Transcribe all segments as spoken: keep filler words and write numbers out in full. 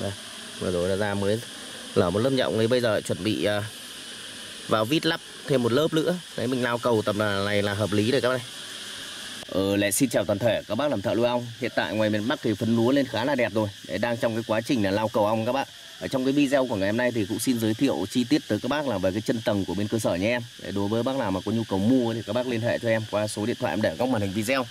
Đây, vừa rồi là ra mới lở một lớp nhộng ấy, bây giờ chuẩn bị vào vít lắp thêm một lớp nữa. Đấy, mình lao cầu tầm này là hợp lý rồi các bạn. Ờ, lại xin chào toàn thể các bác làm thợ nuôi ong. Hiện tại ngoài miền Bắc thì phấn lúa lên khá là đẹp rồi. Đấy, đang trong cái quá trình là lao cầu ong các bác. Ở trong cái video của ngày hôm nay thì cũng xin giới thiệu chi tiết tới các bác là về cái chân tầng của bên cơ sở nha em. Để đối với bác nào mà có nhu cầu mua thì các bác liên hệ cho em qua số điện thoại em để góc màn hình video.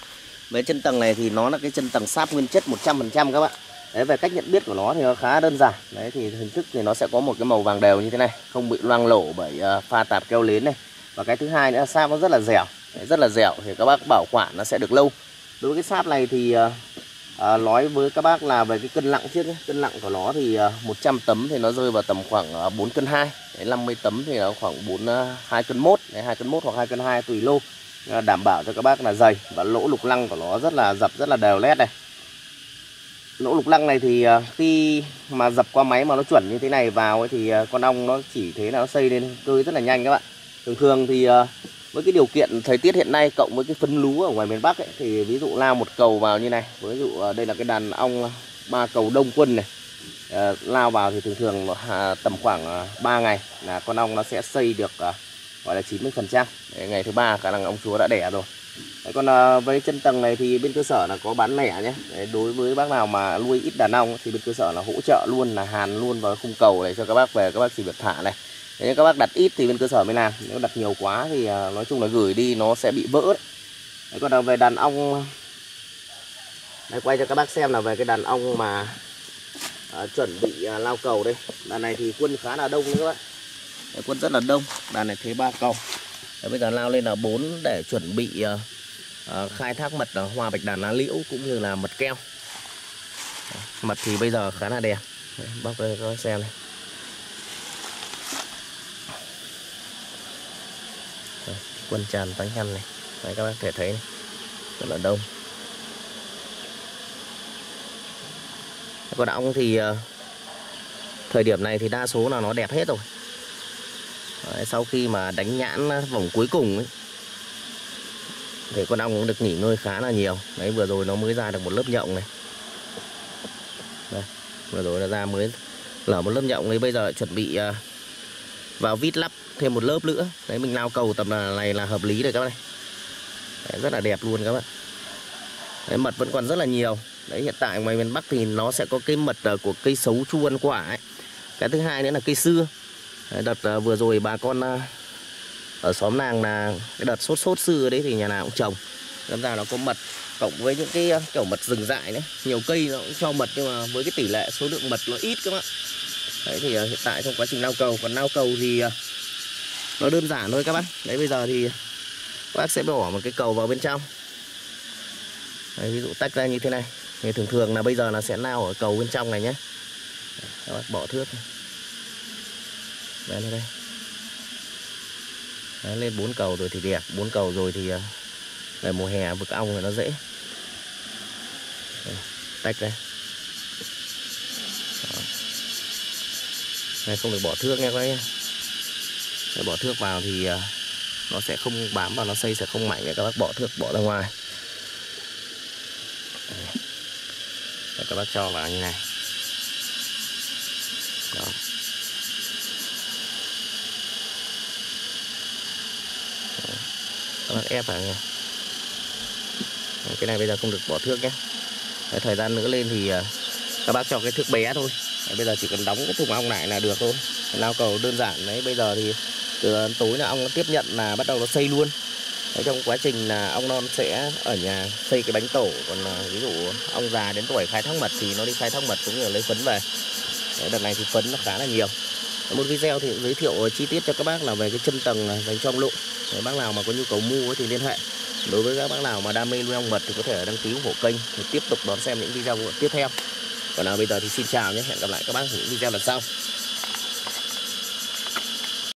Với chân tầng này thì nó là cái chân tầng sáp nguyên chất một trăm phần trăm các bạn. Đấy, về cách nhận biết của nó thì nó khá đơn giản. Đấy, thì hình thức thì nó sẽ có một cái màu vàng đều như thế này, không bị loang lổ bởi pha tạp keo lến này. Và cái thứ hai nữa là sáp nó rất là dẻo. Đấy, rất là dẻo thì các bác bảo quản nó sẽ được lâu. Đối với cái sáp này thì à, nói với các bác là về cái cân nặng trước nhé. Cân nặng của nó thì một trăm tấm thì nó rơi vào tầm khoảng bốn cân hai. Đấy, năm mươi tấm thì nó khoảng bốn hai cân một, hai cân một hoặc hai cân hai tùy lô. Đảm bảo cho các bác là dày và lỗ lục lăng của nó rất là dập, rất là đều lét này. Lỗ lục lăng này thì khi mà dập qua máy mà nó chuẩn như thế này vào ấy thì con ong nó chỉ thế là nó xây lên tươi rất là nhanh các bạn. Thường thường thì với cái điều kiện thời tiết hiện nay cộng với cái phấn lúa ở ngoài miền Bắc ấy, thì ví dụ lao một cầu vào như này, ví dụ đây là cái đàn ong ba cầu Đông Quân này, lao vào thì thường thường tầm khoảng ba ngày là con ong nó sẽ xây được gọi là chín mươi phần trăm. Ngày thứ ba khả năng ong chúa đã đẻ rồi. Đấy, còn với chân tầng này thì bên cơ sở là có bán lẻ nhé. Đấy, đối với bác nào mà nuôi ít đàn ong thì bên cơ sở là hỗ trợ luôn, là hàn luôn vào khung cầu này cho các bác về các bác chỉ việc thả này. Nếu các bác đặt ít thì bên cơ sở mới làm, nếu đặt nhiều quá thì nói chung là gửi đi nó sẽ bị vỡ đấy. Đấy, còn về đàn ong, đấy, quay cho các bác xem là về cái đàn ong mà à, chuẩn bị à, lao cầu đây. Đàn này thì quân khá là đông nữa các bạn. Đấy, quân rất là đông, đàn này thế ba cầu. Đấy, bây giờ lao lên là bốn để chuẩn bị à, à, khai thác mật à, hoa bạch đàn lá liễu cũng như là mật keo. Đấy, mật thì bây giờ khá là đẹp. Đấy, bác ơi, các bác xem này. Quân tràn tán nhăn này, đấy, các bác có thể thấy này. Rất là đông. Còn ong thì thời điểm này thì đa số là nó đẹp hết rồi. Đấy, sau khi mà đánh nhãn vòng cuối cùng ấy, thì con ong cũng được nghỉ ngơi khá là nhiều. Đấy, vừa rồi nó mới ra được một lớp nhộng này. Đây, vừa rồi là ra mới lở một lớp nhộng ấy, bây giờ chuẩn bị vào vít lắp thêm một lớp nữa. Đấy, mình lao cầu tầm này là hợp lý rồi các bạn. Đấy, rất là đẹp luôn các bạn. Đấy, mật vẫn còn rất là nhiều. Đấy, hiện tại ngoài miền Bắc thì nó sẽ có cái mật của cây sấu chu ăn quả ấy. Cái thứ hai nữa là cây sưa. Đấy, đợt vừa rồi bà con ở xóm nàng là cái đợt sốt sốt sưa đấy thì nhà nào cũng trồng. Đâm ra nó có mật cộng với những cái kiểu mật rừng dại đấy. Nhiều cây nó cũng cho mật nhưng mà với cái tỷ lệ số lượng mật nó ít các bạn. Đấy, thì hiện tại trong quá trình lao cầu, còn lao cầu thì nó đơn giản thôi các bác. Đấy, bây giờ thì các bác sẽ bỏ một cái cầu vào bên trong. Đấy, ví dụ tách ra như thế này. Thì thường thường là bây giờ là sẽ lao ở cầu bên trong này nhé. Các bác bỏ thước. Đấy, lên đây. Đấy, lên bốn cầu rồi thì đẹp, bốn cầu rồi thì để mùa hè vực ong thì nó dễ. Đấy, tách ra. Này, không được bỏ thước nha các bác nhé. Để bỏ thước vào thì nó sẽ không bám và nó xây sẽ không mạnh. Các bác bỏ thước bỏ ra ngoài. Để các bác cho vào như này. Đó. Đó. Các bác ép vào nha. Cái này bây giờ không được bỏ thước nhé. Đấy, thời gian nữa lên thì các bác cho cái thước bé thôi. Đấy, bây giờ chỉ cần đóng cái thùng ong lại là được thôi. Lao cầu đơn giản. Đấy, bây giờ thì từ tối là ong nó tiếp nhận là bắt đầu nó xây luôn. Đấy, trong quá trình là ong non sẽ ở nhà xây cái bánh tổ. Còn ví dụ ong già đến tuổi khai thác mật thì nó đi khai thác mật cũng như là lấy phấn về. Đấy, đợt này thì phấn nó khá là nhiều. Một video thì giới thiệu chi tiết cho các bác là về cái chân tầng này, dành cho ong lụ. Đấy, bác nào mà có nhu cầu mua thì liên hệ. Đối với các bác nào mà đam mê nuôi ong mật thì có thể đăng ký ủng hộ kênh thì tiếp tục đón xem những video tiếp theo. Còn nào bây giờ thì xin chào nhé, hẹn gặp lại các bác ở những video lần sau.